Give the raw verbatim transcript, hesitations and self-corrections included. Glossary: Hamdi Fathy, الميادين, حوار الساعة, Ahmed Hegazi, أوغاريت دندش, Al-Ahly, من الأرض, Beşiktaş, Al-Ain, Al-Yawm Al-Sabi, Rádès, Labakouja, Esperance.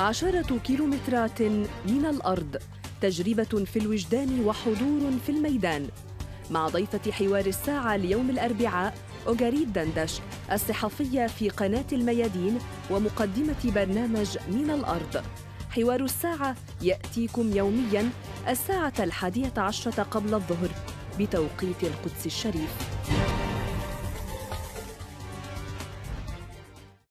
عشرة كيلومترات من الأرض، تجربة في الوجدان وحضور في الميدان، مع ضيفة حوار الساعة اليوم الأربعاء أوغاريت دندش، الصحفية في قناة الميادين ومقدمة برنامج من الأرض. حوار الساعة يأتيكم يومياً الساعة الحادية عشرة قبل الظهر بتوقيت القدس الشريف.